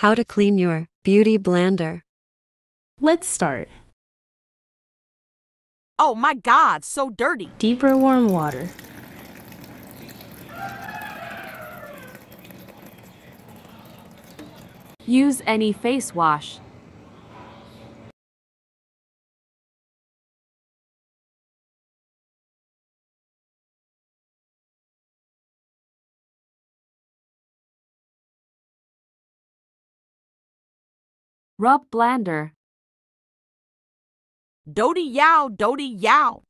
How to clean your beauty blender. Let's start. Oh my God, so dirty. Deeper warm water. Use any face wash. Rub blender. Dody yow, dody yow.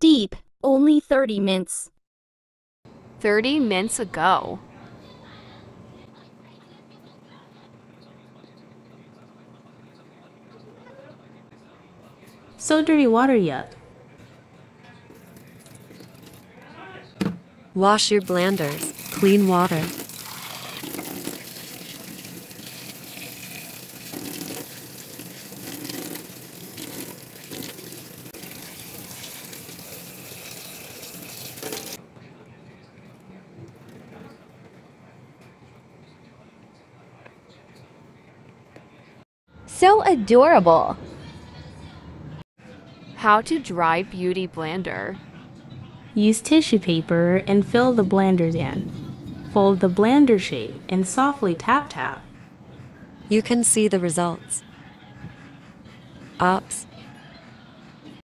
Deep, only 30 minutes. 30 minutes ago. So dirty water yet. Wash your blanders, clean water. So adorable! How to dry beauty blender. Use tissue paper and fill the blender in. Fold the blender shape and softly tap tap. You can see the results. Oops.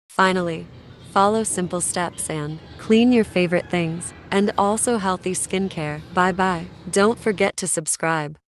Finally, follow simple steps and clean your favorite things and also healthy skincare. Bye bye. Don't forget to subscribe.